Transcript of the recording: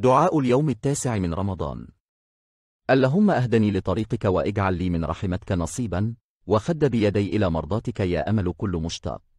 دعاء اليوم التاسع من رمضان. اللهم أهدني لطريقك واجعل لي من رحمتك نصيبا، وخد بيدي إلى مرضاتك يا أمل كل مشتاق.